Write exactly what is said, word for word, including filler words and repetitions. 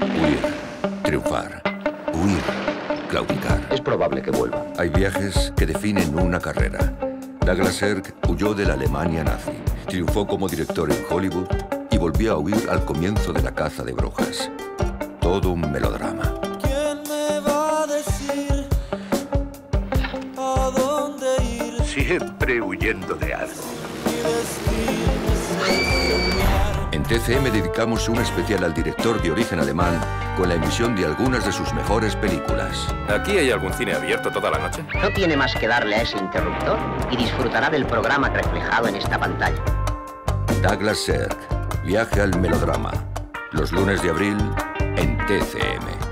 Huir, triunfar, huir, claudicar. Es probable que vuelva. Hay viajes que definen una carrera. Douglas Sirk huyó de la Alemania nazi, triunfó como director en Hollywood y volvió a huir al comienzo de La caza de brujas. Todo un melodrama. ¿Quién me va a decir a dónde ir? Siempre huyendo de algo. En T C M dedicamos un especial al director de origen alemán con la emisión de algunas de sus mejores películas. ¿Aquí hay algún cine abierto toda la noche? No tiene más que darle a ese interruptor y disfrutará del programa reflejado en esta pantalla. Douglas Sirk, viaje al melodrama. Los lunes de abril en T C M.